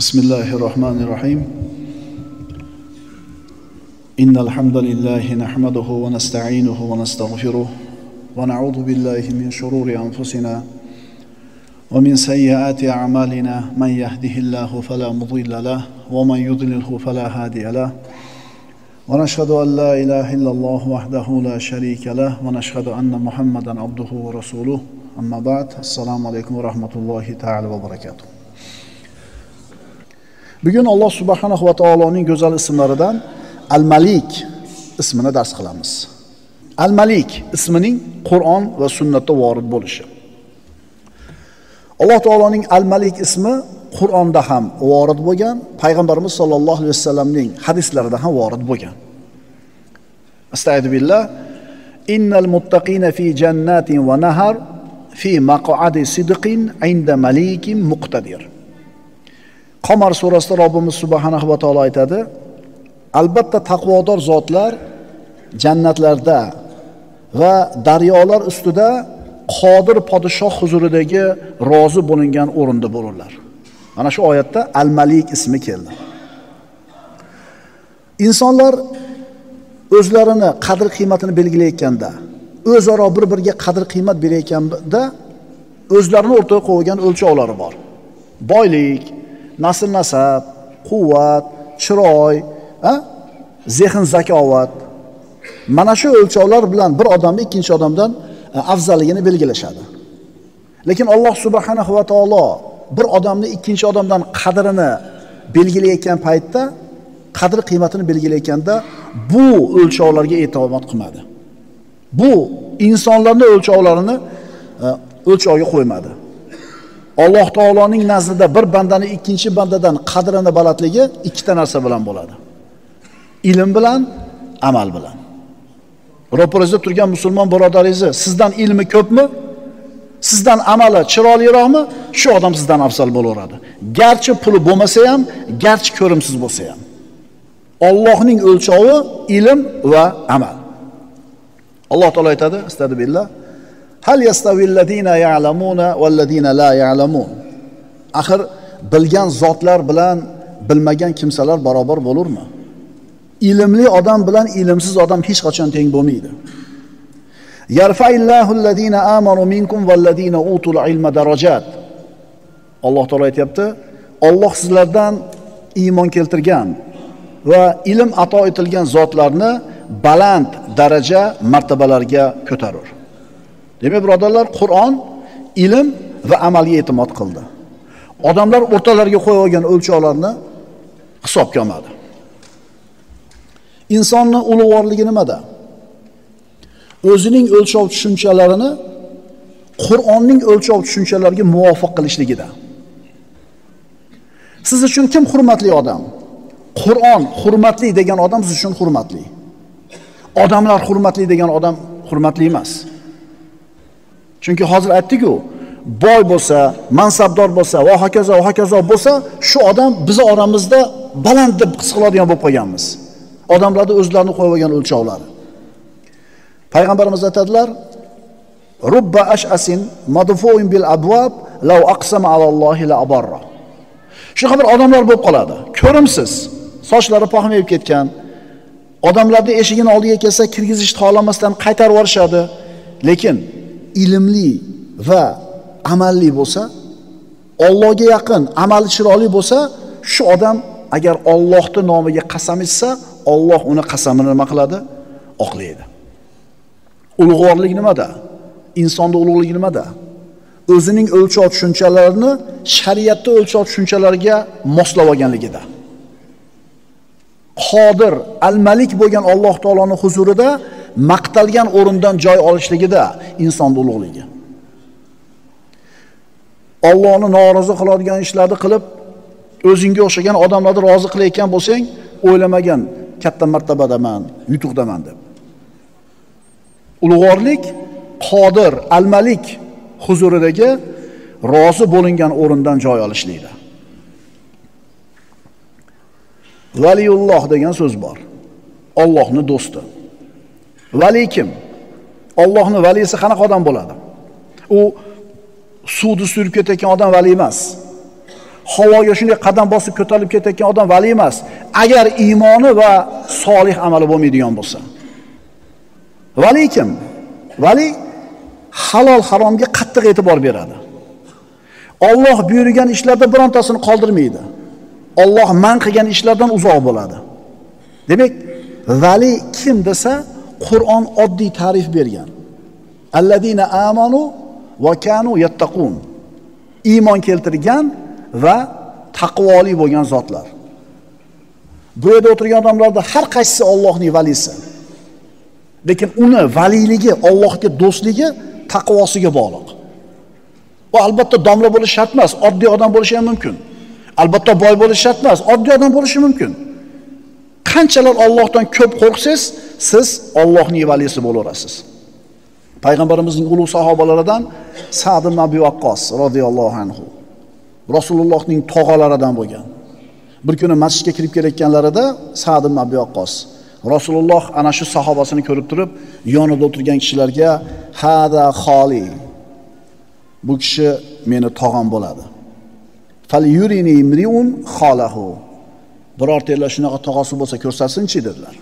Bismillahirrahmanirrahim. İnnel hamdelellahi nahmeduhu ve nestainuhu ve nestağfiruh ve na'udhu billahi min şururi enfusina ve min seyyiati a'malina. Men yehdihillahu fela mudille leh ve men yudlilhu fela hadiye leh. Ve neşhedü en la ilaha illallah vahdehu la şerike leh ve neşhedü enne Muhammeden abduhu ve resuluh. Amma ba'd. Esselamu aleyküm ve rahmetullahi teala ve berekatuh. Bugün Allah subhanahu ve taala'nın güzel isimlerinden Al-Malik ismini ders kılamız. Al-Malik isminin Kur'an ve sünnette varid buluşu. Allah taala'nın Al-Malik ismi Kur'an'da ham varid bo'lgan, Peygamberimiz sallallahu aleyhi ve sellem'nin hadislerinde ham varid bo'lgan. Estaizu billah. İnnel muttaqina fi cennetin ve nehar fi maq'adi sidqin inde malikin muqtadir. Qamar surasida Rabbimiz subhanahu va taolo aytadi: albatta taqvodor zotlar jannatlarda va daryolar ustida qodir podshoh huzuridagi rozi bo'lingan o'rinda bo'lurlar. Mana shu oyatda Al-Malik ismi keldi. İnsanlar o'zlarini qadr qiymatini belgilayotganda, o'zaro bir-biriga qadr qiymat berayotganda o'zlarini o'rtaga qo'ygan o'lchovlari bor. Boylik, nasl-nasab, quvvat, chiroy, zehn zakovat. Mana shu o'lchovlar bilan bir odamni ikkinchi odamdan afzalligini belgilashadi. Lekin Alloh subhanahu va taolo bir odamni ikkinchi odamdan qadrini belgilayotgan paytda, qadr qiymatini belgilayotganda bu o'lchovlarga e'tibor qilmadi. Bu insonlarning o'lchovlarini o'lchovga qo'ymadi. Alloh taoloning nazdida bir bandani ikkinchi bandadan qadrini balatligi ikkita narsa bilan bo'ladi. İlim bilan, amal bilan. Ro'parizda turgan musulmon birodaringizni sizdan ilmi ko'pmi? Sizdan amali chiroyliroqmi? Shu odam sizdan afzal bo'laveradi. Garchi puli bo'lmasa ham, garchi ko'rimsiz bo'lsa ham. Allohning o'lchovi ilm va amal. Alloh taolo aytadi, istadi billah. Hal yastavillezina ya'lamuna vellezina la ya'lamun. Axir bilgan zotlar bilan bilmagan kimsalar barobar bo'lurmi? İlimli odam bilan ilimsiz odam hech qachon teng bo'lmaydi. Yarfa'illahul-lezina amanu minkum vellezina utul ilma darajat. Alloh taolo aytibdi, Alloh sizlardan iymon keltirgan va ilm ato etilgan zotlarni baland daraja martabalarga ko'tarur. Demek birodarlar, Kur'an ilim ve amaliye e'timod qildi. Odamlar o'rtalariga qo'yib olgan o'lchovlarni hisobga olmadi. İnsanın ulug'vorligi nimada? O'zining o'lchov tushuncalarini Qur'onning o'lchov tushunchalariga muvofiq qilishligida. Siz uchun kim hurmatli odam? Qur'on hurmatli degan odam siz uchun hurmatli. Odamlar hurmatli degan odam hurmatli emas. Çünkü hazır ettik o, boy bo'lsa, mansabdor bo'lsa, va hokazo, va hokazo bo'lsa, şu adam bizi aramızda baland deb his qiladigan bo'lib qolganmiz. Odamlarda o'zlarini qo'yib olgan o'lchovlari. Payg'ambarimiz aytadilar: "Rubba ash'asin madfu'un bil abwab law aqsama ala Allohi la abarra." Shunaqa bir odamlar bo'lib qoladi. Ko'rimsiz, sochlari poxmayib ketgan, odamlarning eshigini oldiga kelsa kirgizishni xohlamasdan qaytarib yuborishadi. Lekin ilimli ve amalli bo'lsa, Allohga yaqin, amali chiroyli bo'lsa, shu odam agar Allohning nomiga qasam ichsa, Alloh uni qasamini nima qiladi? Oqlaydi. Ulug'vorlik nimada? Insonda ulug'lik nimada? O'zining o'lchov tushuncalarini shariatda o'lchov tushunchalariga moslab olganligida. Qodir, Al-Malik bo'lgan Alloh taoloning huzurida maqtalgan o'rindan joy olishligida inson ulug'ligi. Allohni norozi qiladigan ishlarni qilib, o'zingga o'xshagan odamlarni rozi qilayotgan bo'lsang, o'ylamagan katta martabadaman, yutuqdaman deb. Ulug'vorlik Qodir, Al-Malik huzuridagi rozi bo'lingan o'rindan joy olishlikda. Valiyulloh degan so'z bor. Allohning do'sti. Vali kim? Allohning valisi qanaqa odam bo'ladi? U suvni surib ketayotgan odam vali emas. havoga shunday qadam bosib ko'tarilib ketayotgan odam vali emas, agar iymoni va solih amali bo'lmaydigan bo'lsa. Vali kim? Vali halol haromga qattiq e'tibor beradi. Alloh buyurgan ishlarda birontasini qoldirmaydi. Alloh man qilgan ishlardan uzoq bo'ladi. Demek vali kim desa, Qur'on oddiy ta'rif bergan. Allazina amanu va kanu yattaqun. Iymon keltirgan va taqvoli bo'lgan zotlar. Bu yerda o'tirgan odamlarda har qaysisi Allohning valisi. Lekin uni valiligi, Allohga do'stligi taqvosiga bog'liq. Va albatta domla bo'lish shart emas, oddiy odam bo'lishi ham mumkin. Albatta boy bo'lish shart emas, oddiy odam bo'lishi mumkin. Qanchalar Allohdan ko'p qo'rqsangiz, siz Allohning valisi bo'laverasiz. Payg'ambarimizning ulug' sahobalaridan Sa'd ibn Abi Vaqqas radhiyallohu anhu Rasulullohning tog'alaridan bo'lgan. Bir kuni masjidga kirib kelayotganlarida Sa'd ibn Abi Vaqqas Rasululloh ana shu sahobasini ko'rib turib, yonida o'tirgan kishilarga "Hada xoli. Bu kishi meni tog'am bo'ladi. Fal yurini imriun xolahu. Birortalar shunaqa tog'asi bo'lsa ko'rsatsinchi" dedilar.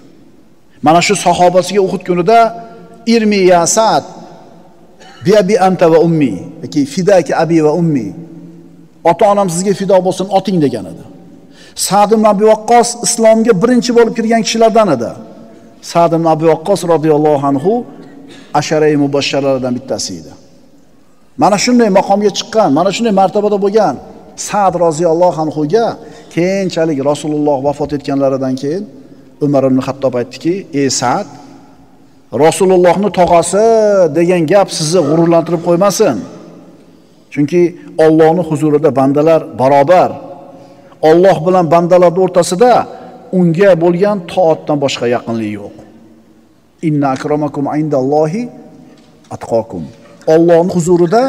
Mana shu sahobasiga Uhud kunida "Irmi ya Sa'd, bi abi anta va ummi, yoki fidaka abi va ummi. Ota-onam sizga fido bo'lsin, oting" degan edi. Sa'd ibn Abi Vaqqas islomga birinchi bo'lib kirgan kishilardan edi. Sa'd ibn Abi Vaqqas radhiyallohu anhu ashara-i mubashsharalardan bittasi edi. Mana shunday maqomga chiqqan, mana shunday martabada bo'lgan Sa'd radhiyallohu anhu ga keyinchalik Rasululloh vafot etganlaridan keyin Umar ibn Hattob aytdiki: "Ey Sa'd, Rasulullohning tog'asi degan gap sizni g'ururlantirib qo'ymasin. Chunki Allohning huzurida bandalar barobar. Alloh bilan bandalar o'rtasida unga bo'lgan to'atdan boshqa yaqinlik yo'q. Inna akramakum indallohi atqakum. Allohning huzurida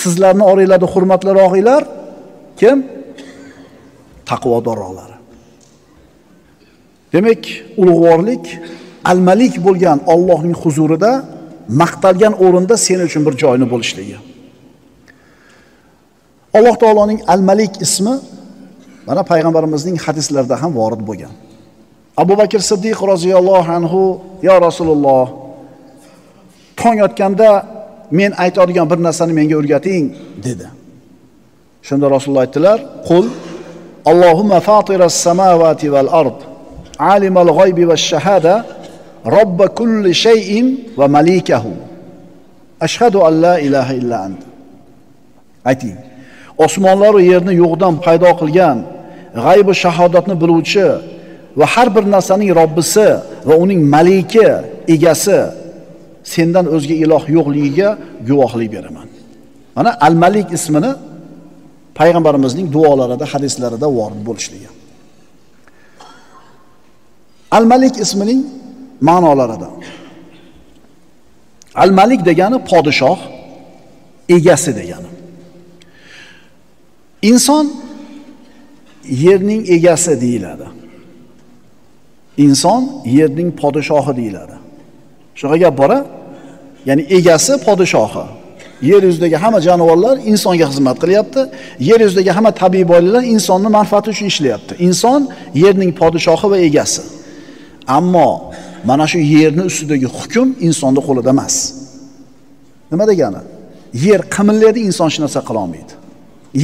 sizlarning orangizda hurmatliroqlar kim? Taqvodorlar." Demak, ulug'vorlik Al-Malik bo'lgan Allohning huzurida maqtalgan o'rinda sen uchun bir joyni bo'lishligi. Alloh taoloning Al-Malik ismi mana payg'ambarimizning hadislarida ham vorid bo'lgan. Abu Bakr Siddiq roziyallohu anhu: "Ya Rasululloh, tong otganda men aytadigan bir narsani menga o'rgating" dedi. Shunda Rasululloh aytdilar: "Qul Allohumma fatiras samawati val ard, alimal g'oybi vash shahada, robb kulli shay'in va malikahu. Ashhadu an la ilaha illa ant." Ayting: "Osmonlar va yerni yo'qdan paydo qilgan, g'ayb va shahodatni biluvchi va har bir narsaning Robbisi va uning maliki, egasi, sendan o'zga iloh yo'qligiga guvohlik beraman." Mana Al-Malik ismini payg'ambarimizning duolarida, hadislarida vorid bo'lishligi. Al-Malik ismining ma'nolarida Al-Malik degani podshoh, egasi degani. Inson yerning egasi deyiladi. Inson yerning podshohi deyiladi. Shunaqa gap bora, ya'ni egasi podshohi. Yer yuzidagi hamma jonivorlar insonga xizmat qilyapti. Yer yuzidagi hamma tabiiy boyliklar insonning manfaati uchun ishlayapti. Inson yerning podshohi va egasi. Ammo mana shu yerning ustidagi hukm insonda qo'lida emas. Nima degani? Yer qimirlaydi, inson hech narsa qila olmaydi.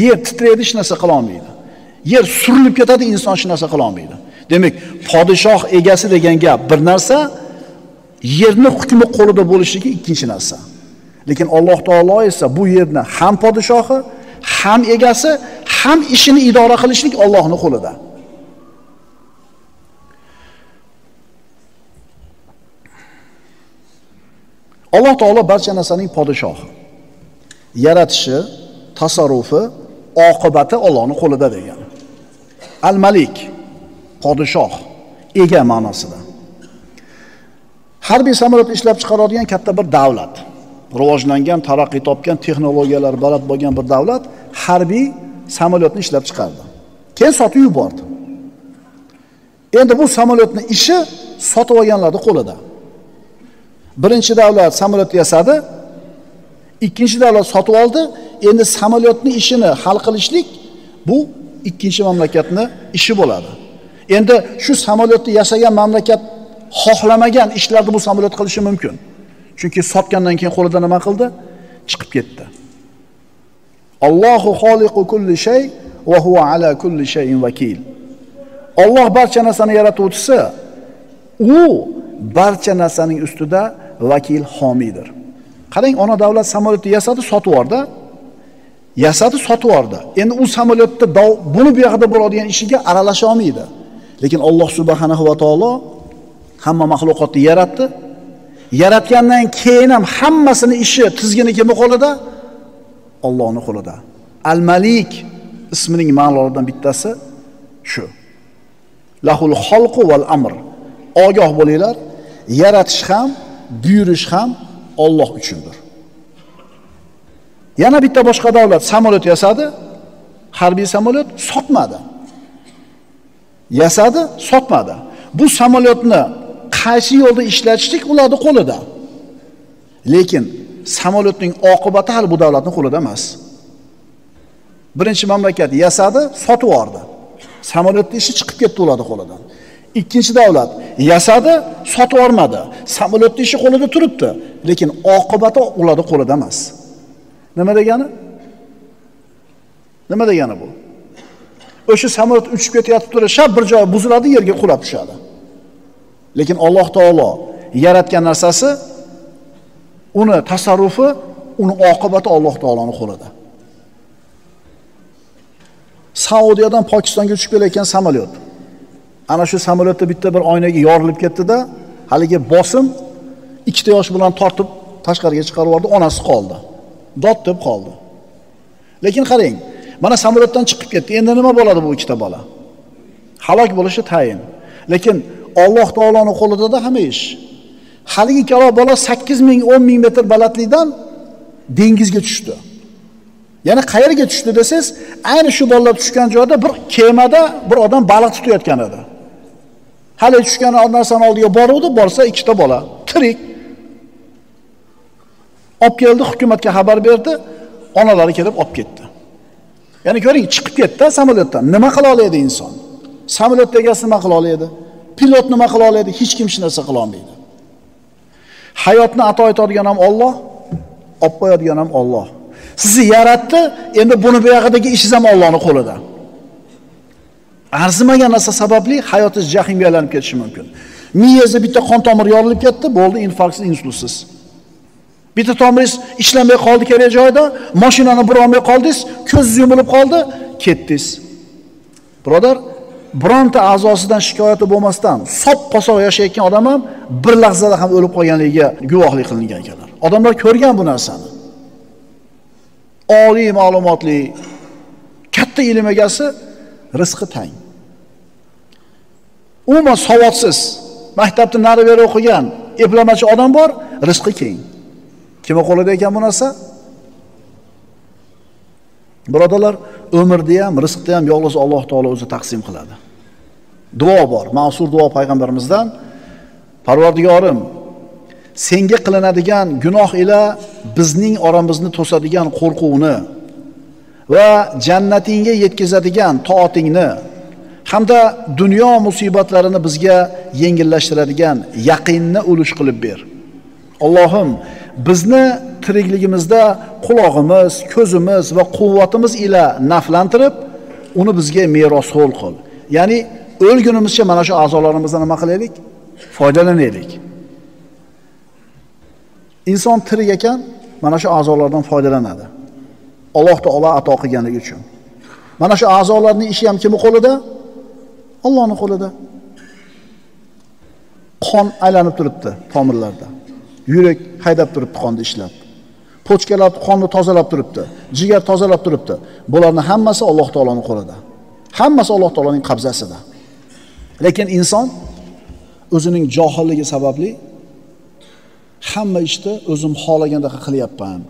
Yer titraydi, hech narsa qila olmaydi. Yer surilib ketadi, inson hech narsa qila olmaydi. Demak, podshoh egasi degan gap bir narsa, yerning hukmi qo'lida bo'lishligi ikkinchi narsa. Lekin Alloh taolo esa bu yerni ham podshohi, ham egasi, ham ishini idora qilishlik Allohning qo'lida. Alloh taolo barcha narsaning podshohi. Yaratishi, tasarrufi, oqibati Allohning qo'lida degan. Al-Malik podshoh, ega ma'nosida. Harbiy samolyot ishlab chiqaradigan katta bir davlat, rivojlangan, taraqqiy topgan, texnologiyalar baland bo'lgan bir davlat harbiy samolyotni ishlab chiqardi. Keyin sotib yubordi. Endi bu samolyotning ishi sotib olganlarning qo'lida. Birinchi davlat samolyot yasadi, ikkinchi davlat sotib oldi. Endi samolyotning ishini hal qilishlik bu ikkinchi mamlakatni ishi bo'ladi. Endi shu samolyotni yasagan mamlakat xohlamagan ishlarni bu samolyot qilishi mumkin. Chunki sotgandan keyin qo'lida nima qildi? Chiqib ketdi. Allohu xoliqu kulli shay va huwa ala kulli shay'in vakil. Alloh barcha narsani yaratuvchisi, u barcha narsaning ustida vakil homiydir. Qarang, ona davlat samolyotni yasadi, sotib yordi. Yasadi, sotib yordi. Endi u samolyotda buni bu yoqda bo'ladigan ishiga aralasha olmaydi. Lekin Alloh subhanahu va taolo hamma mahluqotni yaratdi. Yaratgandan keyin ham hammasini ishi tizgini kim qo'lida? Allohning qo'lida. Al-Malik ismining ma'nolaridan bittasi shu. Lahul xalqu val amr. Ogoh bo'linglar, yaratish ham, buyurish ham Alloh uchundir. Yana bitta boshqa davlat samolyot yasadi, harbiy samolyot sotmadi. Yasadi, sotmadi. Bu samolyotni qaysi yo'lda ishlatishlik ularning qo'lida. Lekin samolyotning oqibati hali bu davlatning qo'lida emas. Birinchi mamlakat yasadi, sotib yordi. Samolyotning ishi chiqib ketdi ularning qo'lidan. Ikkinchi davlat yasadi, sotib yormadi. Samolyotning ishi qo'lida turibdi, lekin oqibati ularning qo'lida emas. Nima degani? Nima degani bu? O'sha samolyot uchib ketayotib turib, shab bir joyi buziladi, yerga qulab tushadi. Lekin Alloh taolo yaratgan narsasi, uni tasarrufi, uni oqibati Alloh taoloning qo'lida. Saudiyadan Pokistonga uchib kelayotgan samolyot. Ana shu samolyotda bitta bir oynaga yorilib ketdi-da, haligi bosim ikkita yosh bilan tortib tashqariga chiqarib yubordi, onasi qoldi. Dod deb qoldi. Lekin qarang, mana samolyotdan chiqib ketdi. Endi nima bo'ladi bu ikkita bola? Halok bo'lishi tayin. Lekin Alloh taoloning qo'lida hamma ish. Haligi ikkala bola 8,000-10,000 metr balandlikdan dengizga tushdi. Ya'ni qayerga tushdi desangiz, ayni shu bolalar tushgan joyda bir kemada bir odam baliq tutayotgan edi. Hali tushgan narsani oldiga boruvdi, borsa ikkita bola tirik. Olib keldi, hukumatga xabar berdi, onalari kelib olib ketdi. Ya'ni ko'ring, chiqib ketdi samolyotdan. Nima qila oladi inson? Samolyot egasi nima qila oladi? Pilot nima qila oladi? Hech kim hech narsa qila olmaydi. Hayotni ato etadigan ham Alloh, olib qo'yadigan ham Alloh. Sizni yaratdi, endi buni bu yoqdagi ishingiz ham Allohning qo'lida. Arzimagan narsa sababli hayotingiz jahimga aylanib ketishi mumkin. Miyangizda bitta qon tomir yorilib ketdi, bo'ldi infarktsiz, insultsiz. Bitta tomiringiz ishlamay qoldi kerak joyda, mashinani bura olmay qoldingiz, ko'zingiz yumilib qoldi, ketdingiz. Birodar, bironta a'zosidan shikoyati bo'lmasdan soppa-sog' yashayotgan odam ham bir lahzada ham o'lib qolganligiga guvohlik qilingan ekanlar. Odamlar ko'rgan bu narsani. Oliy ma'lumotli, katta ilm egasi, rizqi tang. Umuman savodsiz, maktabda nari beri o'qigan, eplamachi odam bor, rizqi keng. Kimga qo'lida ekan bu narsa? Birodalar, umrni ham, rizqni ham yolg'iz Alloh taolo o'zi taqsim qiladi. Duo bor, ma'sur duo payg'ambarimizdan. Parvardigorim, senga qilinadigan gunoh ila bizning oramizni to'sadigan qo'rquvni va jannatingga yetkazadigan to'atingni hamda dunyo musibatlarini bizga yengillashtiradigan yaqinni ulush qilib ber. Allohim, bizni tirikligimizda quloqimiz, ko'zimiz va quvvatimiz ila naflantirib, uni bizga meros hol qil. Ya'ni o'lgunimizcha mana shu a'zolarimizdan nima qilaylik? Foydalanaylik. Inson tirik ekan, mana shu a'zolardan foydalanadi. Alloh taolo ato qilganligi uchun. Mana shu a'zolarning ishi ham kimning qo'lida? Allohning qo'lida. Qon aylanib turibdi tomirlarda. Yurak haydab turibdi, qonni ishlab. Pochkalar qonni tozalab turibdi, jigar tozalab turibdi. Bularning hammasi Alloh taoloning qo'lida. Hammasi Alloh taoloning qabzasida. Lekin inson o'zining johilligi sababli hamma ishni o'zim xohlaganda qilyapman.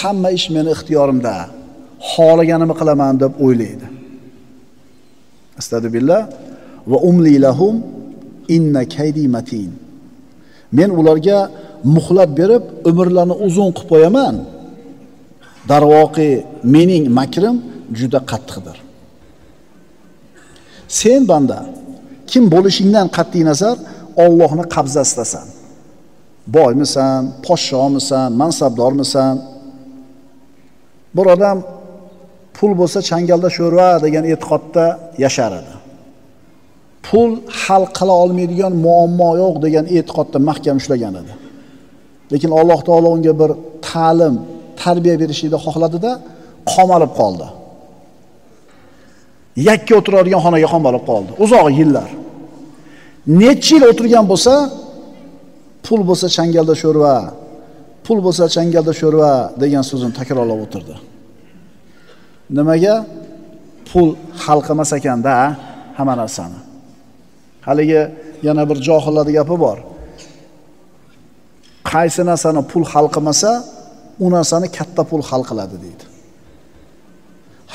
Hamma ish meni ixtiyorimda. Xohlaganimni qilaman deb o'ylaydi. Astagfirullah va umli lahum inna kaydi matin. Men ularga muhlat berib, umrlarni uzun qilib qo'yaman. Darvoqi, mening makrim juda qattiqdir. Sen banda kim bo'lishingdan qat'iy nazar Allohni qabzasidasan. Boymisan, podshomisan, mansabdormisan? Bir odam pul bo'lsa changalda sho'rva degan e'tiqodda yashar edi. Pul hal qila olmaydigan muammo yo'q degan e'tiqodda mahkam ushlagan edi. Lekin Alloh taolo unga bir ta'lim, tarbiya berishni xohladida qo'malib qoldi. Yakka o'tiradigan xonaga qo'malib qoldi. Uzoq yillar. Necha yil o'tirgan bo'lsa, pul bo'lsa changalda sho'rva, pul bo'lsa changalda sho'rva degan so'zini takrorlab o'tirdi. Nimaga? Pul hal qilmas ekanda hamma narsani. Haligi yana bir johillarning gapi bor. Qaysi narsani pul hal qilmasa, u narsani katta pul hal qiladi deydi.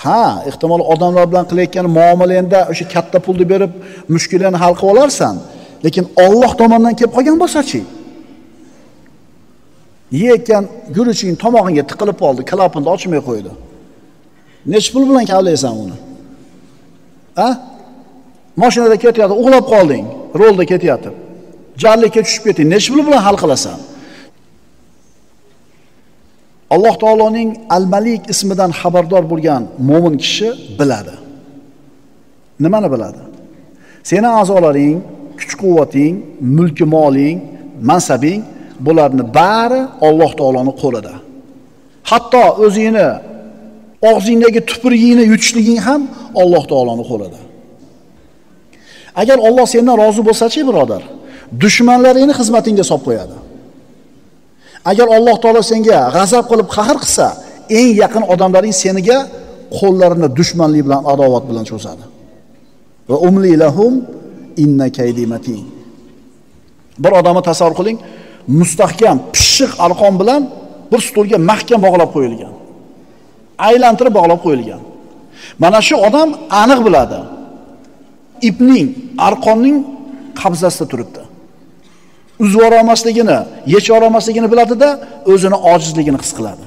Ha, ehtimol odamlar bilan qilayotgan muomalangda o'sha katta pulni berib, mushkullarni hal qilib olarsan, lekin Alloh tomonidan kelib qolgan bo'lsa-chi? Yeyotgan guruching tomog'ingga tiqilib qoldi, klapni ochmay qo'ydi. Nech pul bilan kavlaysan uni? Ha? Mashinada ketayotib, uxlab qolding, rolda ketayotib. Jallikka tushib ketding, nech pul bilan hal qilasan? Alloh taoloning Al-Malik ismidan xabardor bo'lgan mo'min kishi biladi. Nimani biladi? Seni a'zolaring, kuch-quvvating, mulk-moling, mansabing, bularni bari Alloh taoloning qo'lida. Hatto o'zingni og'zingdagi tupurigingni yutishliging ham Alloh taoloning qo'lida. Agar Alloh sendan rozi bo'lsa-chi, birodar, dushmanlaringni xizmatingga solib qo'yadi. Agar Alloh taolo senga g'azab qilib qahr qilsa, eng yaqin odamlaring seniga qo'llarini dushmanlik bilan, adovat bilan cho'zadi. Va umli lahum inna kaydimatin. Bir odamni tasavvur qiling, mustahkam, pishiq arqon bilan bir stulga mahkam bog'lab qo'yilgan. Aylantirib bog'lab qo'yilgan. Mana shu odam aniq biladi. Ipning, arqonning qabzasida turibdi. Uzib olmasligini, yecha olmasligini biladida, o'zini ojizligini his qiladi.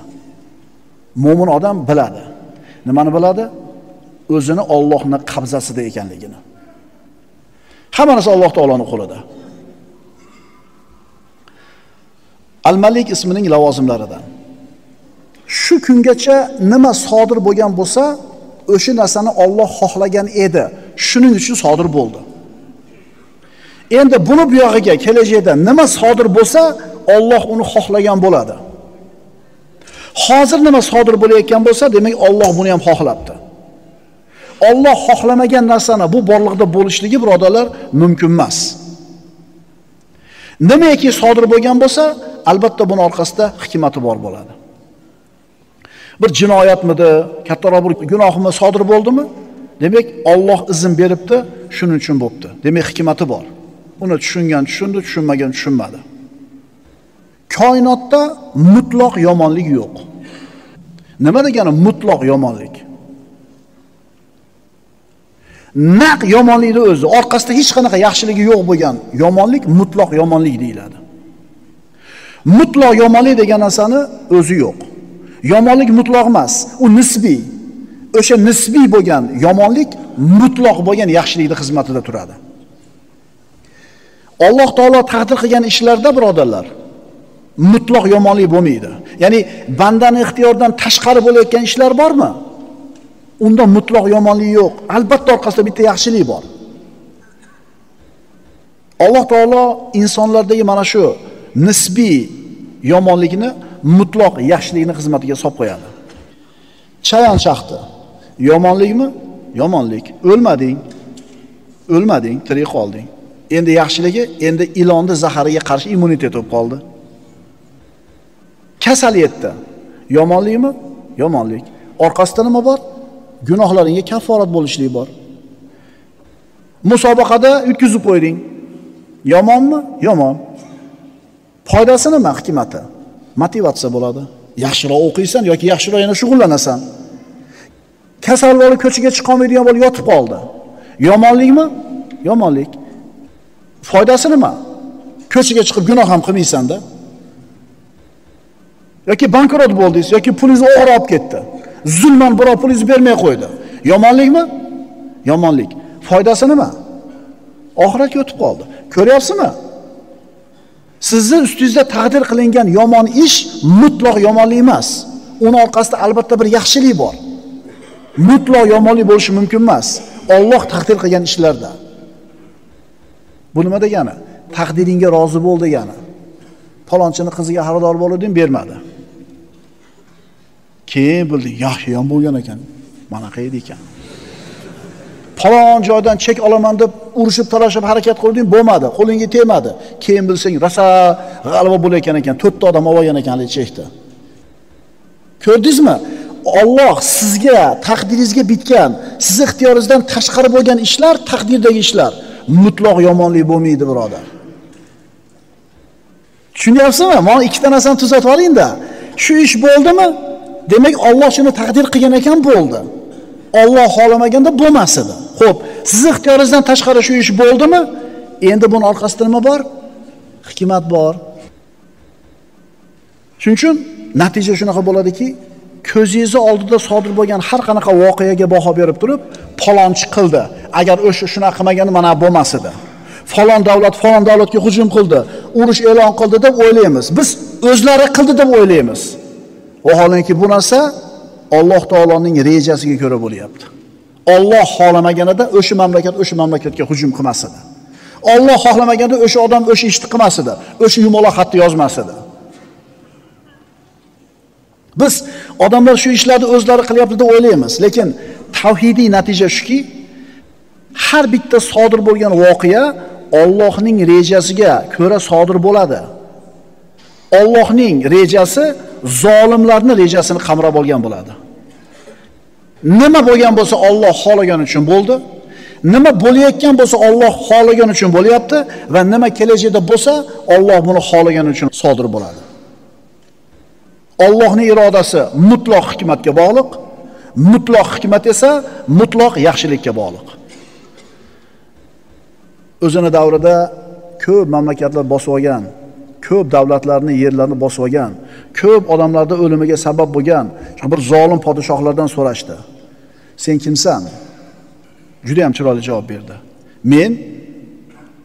Mo'min odam biladi. Nimani biladi? O'zini Allohning qabzasida ekanligini. Hamma narsa Alloh taoloning qo'lida. Al-Malik ismining lavozimlaridan. Shu kungacha nima sodir bo'lgan bo'lsa, o'sha narsani Alloh xohlagan edi. Shuning uchun sodir bo'ldi. Endi buni bu yog'iga kelajakda nima sodir bo'lsa, Alloh uni xohlagan bo'ladi. Hozir nima sodir bo'layotgan bo'lsa, demak Alloh buni ham xohlabdi. Alloh xohlamagan narsani bu borliqda bo'lishligi, birodalar, mumkin emas. Nimaki sodir bo'lgan bo'lsa, albatta buning orqasida hikmati bor bo'ladi. Bir jinoyatmidi, kattaroq bir gunohmi sodir bo'ldimi? Demak Alloh izn beribdi, shuning uchun bo'pti. Demak hikmati bor. Uni tushungan tushundi, tushunmagan tushunmadi. Koinotda mutloq yomonlik yo'q. Nima degani mutloq yomonlik? Naq yomonlikning o'zi, orqasida hech qanaqa yaxshiligi yo'q bo'lgan yomonlik mutloq yomonlik deyiladi. Mutloq yomonlik degan narsani o'zi yo'q. Yomonlik mutloq emas, u nisbiy. O'sha nisbiy bo'lgan yomonlik mutloq bo'lgan yaxshilikning xizmatida turadi. Alloh taolo taqdir qilgan ishlarda, birodarlar, mutloq yomonlik bo'lmaydi. Ya'ni bandaning ixtiyoridan tashqari bo'layotgan ishlar bormi? Unda mutloq yomonlik yo'q. Albatta orqasida bitta yaxshilik bor. Alloh taolo insonlardagi mana shu nisbiy yomonlikni mutloq yaxshilikning xizmatiga solib qo'yadi. Chayon chaqdi. Yomonlikmi? Yomonlik. O'lmading. O'lmading, tirik qolding. Endi yaxshiligi, endi ilonni zahariga qarshi immunitet bo'lib qoldi. Kasal yetdi. Yomonlikmi? Yomonlik. Orqasida nima bor? Gunohlaringga kafforat bo'lishlik bor. Musobaqada yutkizib qo'yding. Yomonmi? Yomon. Foydasi nima hikmati? Motivatsiya bo'ladi. Yaxshiroq o'qiysan yoki yaxshiroq yana shug'ullanasan. Kasal bo'lib ko'chaga chiqa olmaydigan bo'lib yotib qoldi. Yomonlikmi? Yomonlik. Foydasi nima? Ko'chaga chiqib gunoh ham qilmaysan-da. Yoki bankrot bo'ldingiz, yoki pulingizni o'g'ri olib ketdi. Zulman birov pulingizni bermay qo'ydi. Yomonlikmi? Yomonlik. Foydası nima? Oxiratga o'tib qoldi. Ko'ryapsizmi? Sizni ustingizda taqdir qilingan yomon ish mutlaq yomonlik emas. Uning orqasida albatta bir yaxshilik bor. Mutlaq yomonlik bo'lishi mumkin emas. Alloh taqdir qilgan ishlarda. Bu nima degani? Taqdiringa rozi bo'l degani. Palonchining qiziga xaridor bo'lding, bermadi. Keyin bildi, yaxshi ham bo'lgan ekan. Mana qayerda ekan? Palon joydan chek olaman deb urishib talashib harakat qilding, bo'lmadi, qo'linga tegmadi. Keyin bilsang, rosa g'alaba bo'layotgan ekan, 4 ta odam olgan ekan hali chekda. Ko'rdingizmi? Alloh sizga, taqdiringizga bitgan, siz ixtiyoringizdan tashqari bo'lgan ishlar, taqdirdagi ishlar mutlaq yomonlik bo'lmaydi, birodar. Tushunyapsizmi? Mana 2 ta narsani tuzatib oling-da. Shu ish bo'ldimi? Demak, Alloh shuni taqdir qilgan ekan, bo'ldi. Alloh xolamaganda bo'lmas edi. Xo'p, siz ixtiyoringizdan tashqari shu ish bo'ldimi? Endi buning orqasida nima bor? Hikmat bor. Shuning uchun natija shunaqa bo'ladiki, ko'zingizni oldida sodir bo'lgan har qanaqa voqeaga baho berib turib, palonchi qildi. Agar o'sha shuna qilmaganda mana bo'lmas edi. Falon davlatga hujum qildi, urush e'lon qildi deb o'ylaymiz. Biz o'zlari qildi deb o'ylaymiz. Vaholanki bu narsa Alloh taoloning rejasiga ko'ra bo'lyapti. Alloh xohlamaganida o'sha mamlakat o'sha mamlakatga hujum qilmas edi. Alloh xohlamaganda o'sha odam o'sha ishni qilmas edi, o'sha yumaloq xatni yozmas edi. Biz odamlar shu ishlarni o'zlari qilyapti deb o'ylaymiz, lekin tavhidiy natija shuki, har bitta sodir bo'lgan voqea Allohning rejasiga ko'ra sodir bo'ladi. Allohning rejasi zolimlarning rejasini qamrab olgan bo'ladi. Nima bo'lgan bo'lsa Alloh xohlagan uchun bo'ldi, nima bo'layotgan bo'lsa Alloh xohlagan uchun bo'lyapti va nima kelajakda bo'lsa Alloh buni xohlagani uchun sodir bo'ladi. Allohning irodasi mutlaq hikmatga bog'liq, mutlaq hikmat esa mutlaq yaxshilikka bog'liq. O'zini davrida ko'p mamlakatlar bosib olgan, ko'p davlatlarni, yerlarni bosib olgan, ko'p odamlarda o'limiga sabab bo'lgan bir zolim podshohlardan so'rashdi. Sen kimsan? Juda ham chiroyli javob berdi. Men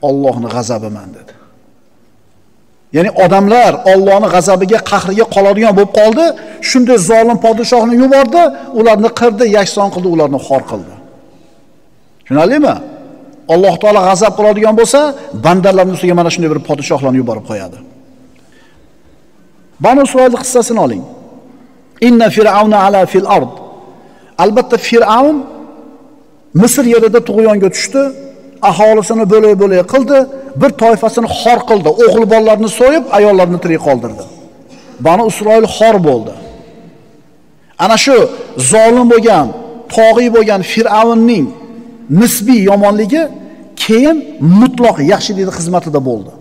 Allohning g'azabiman dedi. Ya'ni odamlar Allohning g'azabiga, qahriga qoladigan bo'lib qoldi. Shunday zolim podshohni yubordi, ularni qirdi, yakson qildi, ularni xor qildi. Tushunarlimi? Alloh taolo g'azab qiladigan bo'lsa, bandalarning ustiga mana shunday bir podshohlarni yuborib qo'yadi. Banu Isroil qissasini oling. Inna Firavuna ala fil ard. Albatta Firavun Misr yerida tug'yonga tushdi, aholisini bo'lak-bo'lak qildi, bir toifasini xor qildi, o'g'il bolalarni so'yib, ayollarni tirik qoldirdi. Banu Isroil xor bo'ldi. Ana shu zolim bo'lgan, tog'iy bo'lgan Firavunning nisbiy yomonligi keyin mutlaq yaxshilik xizmatida bo'ldi.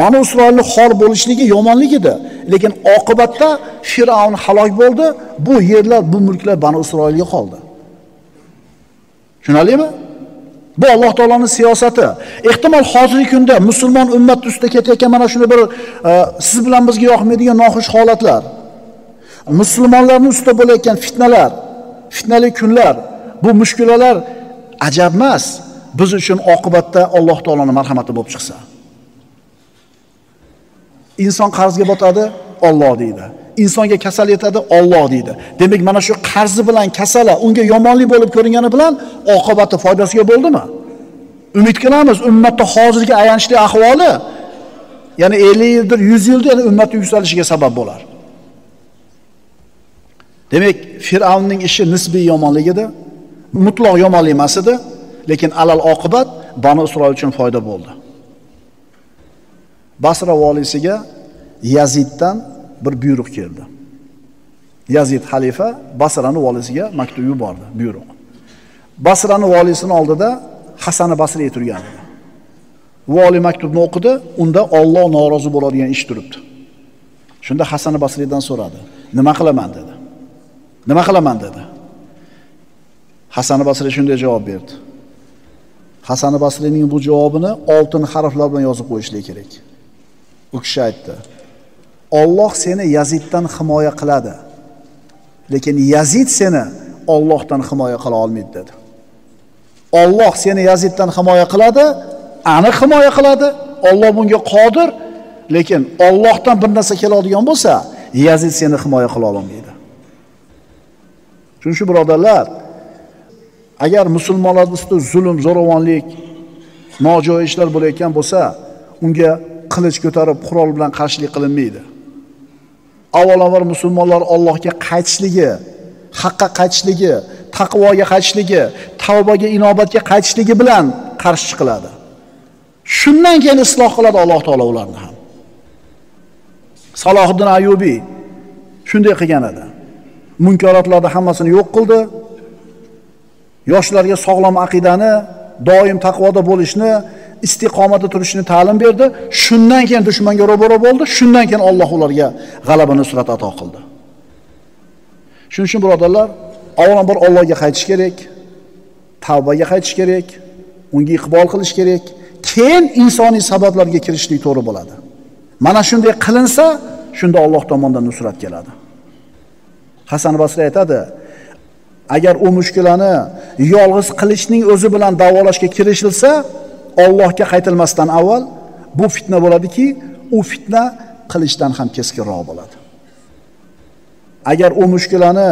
Banu Isroilning xor bo'lishligi yomonlik edi, lekin oqibatda Firavun halok bo'ldi, bu yerlar, bu mulklar Banu Isroilga qoldi. Tushunarlimi? Bu Alloh taoloning siyosati. Ehtimol hozirgi kunda musulmon ummat ustida ketayotgan mana shunday bir siz bilan bizga yoqmaydigan noxush holatlar, musulmonlarning ustida bo'layotgan fitnalar, fitnali kunlar, bu mushkulalar ajab emas. Biz uchun oqibatda Alloh taoloning marhamati bo'lib chiqsa. Inson qarzga botadi, Alloh deydi. Insonga kasal yetadi, Alloh deydi. Demak, mana shu qarzi bilan kasala, unga yomonlik bo'lib ko'ringani bilan oqibati foydasiga bo'ldimi? Umid qilamiz, ummatning hozirgi ayanchli ahvoli, ya'ni 50 yildir, 100 yildir yana ummat yuksalishiga sabab bo'lar. Demak, Fir'avnning ishi nisbiy yomonlik edi. Mutlaq yomonlik emas edi, lekin alal oqibat Banu Isroil uchun foyda bo'ldi. Basra valisiga Yaziddan bir buyruq keldi. Yazid xalifa Basrani valisiga maktub yubordi, buyruq. Basrani valisining oldida Hasan al-Basri turgan edi. Vali maktubni o'qidi, unda Alloh norozi bo'ladigan ish turibdi. Shunda Hasan al-Basridan so'radi: "Nima qilaman?" dedi. "Nima qilaman?" dedi. Hasan al-Basri shunday javob berdi. Hasan al-Basrining bu javobini oltin harflar bilan yozib qo'yishlik kerak. U kishi aytdi: "Alloh seni Yaziddan himoya qiladi, lekin Yazid seni Allohdan himoya qila olmaydi" dedi. Allah seni Yaziddan himoya qiladi, aniq himoya qiladi. Allah bunga qodir. Lekin Allohdan bir narsa keladigan bo'lsa, Yazid seni himoya qila olmaydi. Chunki birodarlar, agar musulmonlar ustida zulm, zo'ravonlik, nojo'ya ishlar bo'layotgan bo'lsa, unga qilich ko'tarib, qurol bilan qarshilik qilinmaydi. Avvalambor musulmonlar Allohga qaytishligi, haqqa qaytishligi, taqvoga qaytishligi, tavbaga, inobatga qaytishligi bilan qarshi chiqiladi. Shundan keyin isloh qiladi Alloh taolo ularni ham. Salahuddin Ayubi shunday qilgan edi. Munkaratlarni hammasini yo'q qildi. Yoshlarga sog'lom aqidani, doim taqvoda bo'lishni, istiqomatda turishni ta'lim berdi. Shundan keyin dushmanga ro'baro bo'ldi. Shundan keyin Alloh ularga g'alaba nusrat ato qildi. Shuning uchun birodarlar, avvalambor Allohga qaytish kerak, tavbaga qaytish kerak, unga iqbol qilish kerak, keyin insoniy sabablarga kirishlik to'g'ri bo'ladi. Mana shunday qilinsa, shunda Alloh tomonidan nusrat keladi. Hasan al-Basri aytadi: agar u mushkulani yolg'iz qilishning o'zi bilan davolashga kirishilsa, Allohga qaytilmasdan avval bu fitna bo'ladiki, u fitna qilishdan ham keskinroq bo'ladi. Agar o mushkulani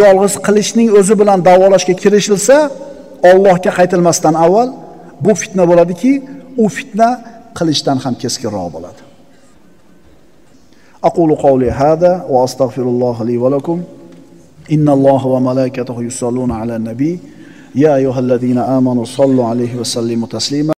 yolg'iz qilishning o'zi bilan davolashga kirishilsa, Allohga qaytilmasdan avval bu fitna bo'ladiki, u fitna qilishdan ham keskinroq bo'ladi. Aqulu qawli hada va astagfirulloh li va lakum. Innalloha va malaikatahu yusalluna alan nabiy. Ya ayyuhallazina amanu sallu alayhi va sallimu taslima.